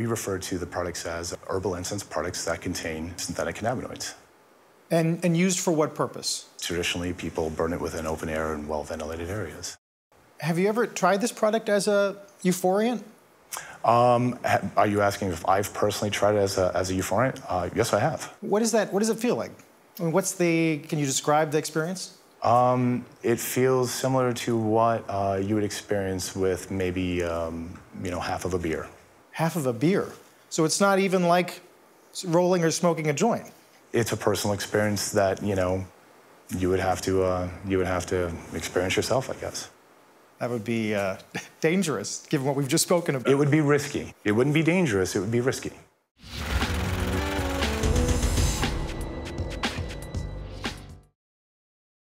We refer to the products as herbal incense products that contain synthetic cannabinoids. And used for what purpose? Traditionally, people burn it within open air and well-ventilated areas. Have you ever tried this product as a euphoriant? Are you asking if I've personally tried it as a euphoriant? Yes, I have. What is that? What does it feel like? I mean, can you describe the experience? It feels similar to what you would experience with maybe, you know, half of a beer. Half of a beer? So it's not even like rolling or smoking a joint? It's a personal experience that, you know, you would have to experience yourself, I guess. That would be dangerous, given what we've just spoken about. It would be risky. It wouldn't be dangerous, it would be risky.